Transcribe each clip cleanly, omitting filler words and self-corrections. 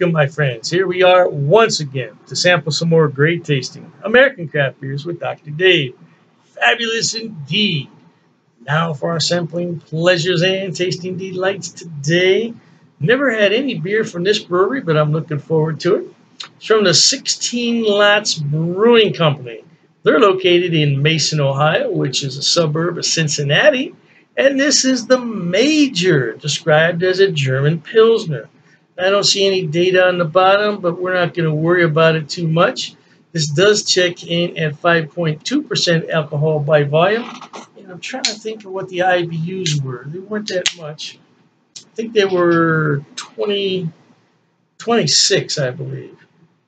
Welcome, my friends. Here we are once again to sample some more great tasting American craft beers with Dr. Dave. Fabulous indeed. Now for our sampling pleasures and tasting delights today. Never had any beer from this brewery, but I'm looking forward to it. It's from the 16 Lots Brewing Company. They're located in Mason, Ohio, which is a suburb of Cincinnati. And this is the major, described as a German Pilsner. I don't see any data on the bottom, but we're not going to worry about it too much. This does check in at 5.2% alcohol by volume. And I'm trying to think of what the IBUs were. They weren't that much. I think they were 26, I believe.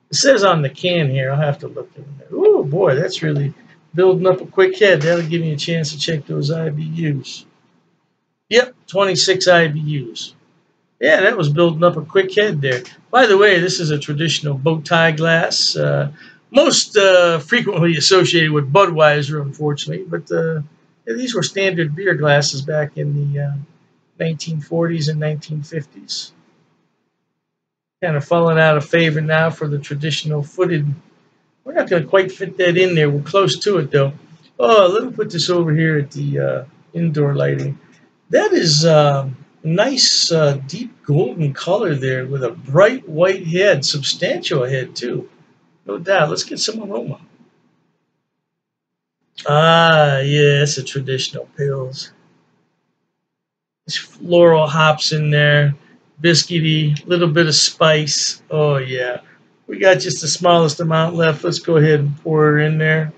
It says on the can here. I'll have to look in there. Oh, boy, that's really building up a quick head. That'll give me a chance to check those IBUs. Yep, 26 IBUs. Yeah, that was building up a quick head there. By the way, this is a traditional bow tie glass, most frequently associated with Budweiser, unfortunately. But these were standard beer glasses back in the 1940s and 1950s. Kind of falling out of favor now for the traditional footed. We're not going to quite fit that in there. We're close to it, though. Oh, let me put this over here at the indoor lighting. That is... nice deep golden color there with a bright white head, substantial head too, no doubt. Let's get some aroma. Ah, yeah, it's a traditional pils. There's floral hops in there, biscuity, little bit of spice. Oh yeah, we got just the smallest amount left. Let's go ahead and pour her in there.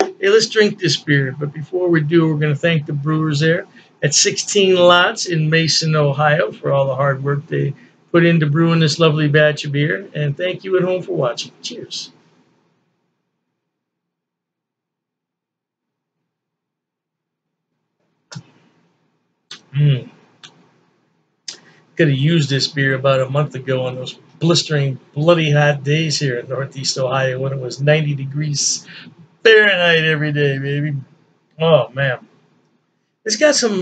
Hey, let's drink this beer, but before we do, we're going to thank the brewers there at 16 Lots in Mason, Ohio, for all the hard work they put into brewing this lovely batch of beer, and thank you at home for watching. Cheers. Could have used this beer about a month ago on those blistering, bloody hot days here in Northeast Ohio when it was 90 degrees Fahrenheit every day, baby. Oh, man. It's got some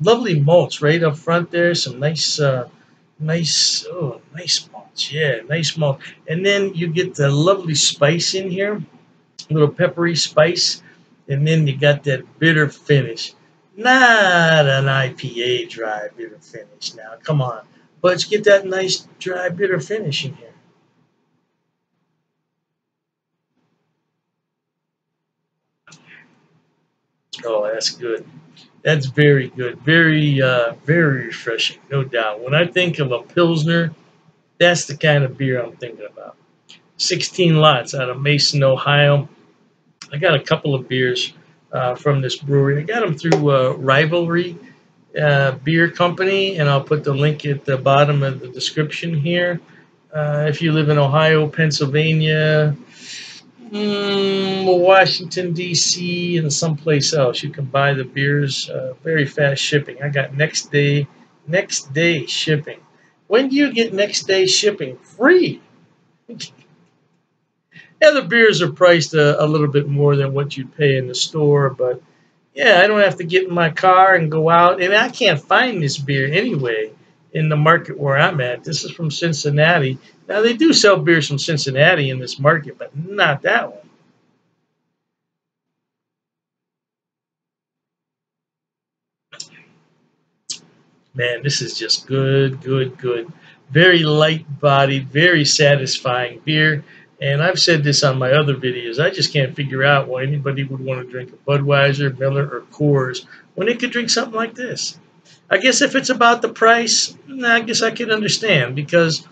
lovely malts right up front there. Some nice, nice malts. Yeah, nice malt. And then you get the lovely spice in here, a little peppery spice. And then you got that bitter finish. Not an IPA dry bitter finish now. Come on. But let's get that nice dry bitter finish in here. Oh, that's good. That's very good. Very refreshing, no doubt. When I think of a Pilsner, that's the kind of beer I'm thinking about. 16 Lots out of Mason, Ohio. I got a couple of beers from this brewery. I got them through Rivalry Beer Company, and I'll put the link at the bottom of the description here. If you live in Ohio, Pennsylvania, Washington, D.C., and someplace else, you can buy the beers. Very fast shipping. I got next day shipping. When do you get next day shipping? Free. Yeah, the beers are priced a little bit more than what you'd pay in the store, but yeah, I don't have to get in my car and go out. And I can't find this beer anyway in the market where I'm at. This is from Cincinnati. Now, they do sell beers from Cincinnati in this market, but not that one. Man, this is just good, good, good. Very light-bodied, very satisfying beer. And I've said this on my other videos. I just can't figure out why anybody would want to drink a Budweiser, Miller, or Coors when they could drink something like this. I guess if it's about the price, I guess I could understand, because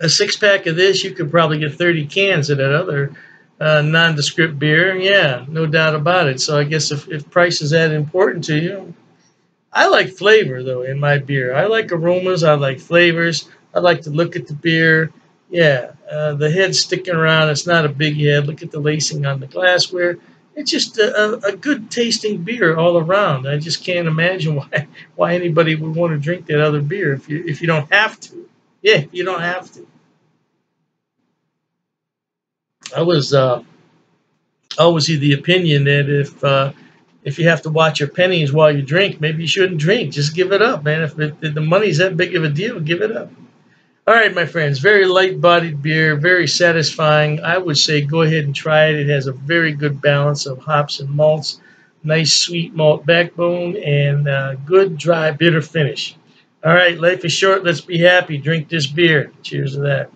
a six-pack of this, you could probably get 30 cans of that other nondescript beer. Yeah, no doubt about it. So I guess if price is that important to you. I like flavor, though, in my beer. I like aromas. I like flavors. I like to look at the beer. Yeah, the head's sticking around. It's not a big head. Look at the lacing on the glassware. It's just a good-tasting beer all around. I just can't imagine why anybody would want to drink that other beer if you don't have to. Yeah, you don't have to. I was always of the opinion that if you have to watch your pennies while you drink, maybe you shouldn't drink. Just give it up, man. If the money's that big of a deal, give it up. All right, my friends, very light-bodied beer, very satisfying. I would say go ahead and try it. It has a very good balance of hops and malts, nice sweet malt backbone, and a good dry bitter finish. All right, life is short. Let's be happy. Drink this beer. Cheers to that.